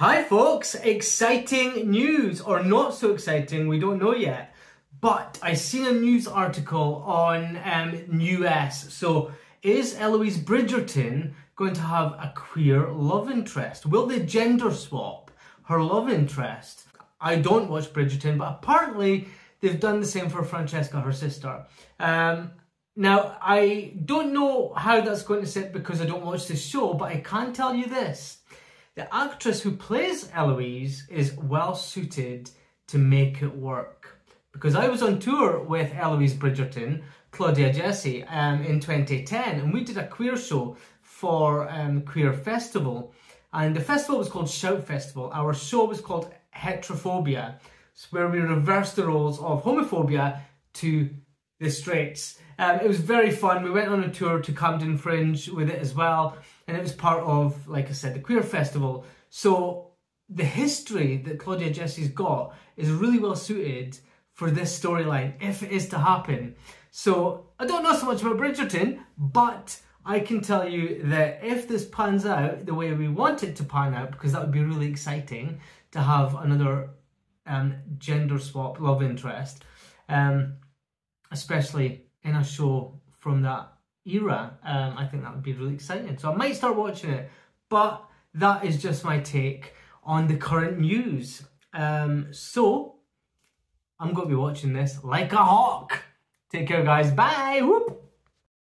Hi folks, exciting news, or not so exciting, we don't know yet, but I seen a news article on US. So is Eloise Bridgerton going to have a queer love interest? Will they gender swap her love interest? I don't watch Bridgerton, but apparently they've done the same for Francesca, her sister. Now, I don't know how that's going to sit because I don't watch this show, but I can tell you this. The actress who plays Eloise is well suited to make it work. Because I was on tour with Eloise Bridgerton, Claudia Jessie, in 2010, and we did a queer show for Queer Festival. And the festival was called Shout Festival. Our show was called Heterophobia, where we reversed the roles of homophobia to The Straits. It was very fun. We went on a tour to Camden Fringe with it as well. And it was part of, like I said, the Queer Festival. So the history that Claudia Jessie's got is really well suited for this storyline, if it is to happen. So I don't know so much about Bridgerton, but I can tell you that if this pans out the way we want it to pan out, because that would be really exciting to have another gender swap love interest, especially in a show from that era, I think that would be really exciting. So I might start watching it, but that is just my take on the current news. So I'm going to be watching this like a hawk. Take care, guys. Bye. Whoop.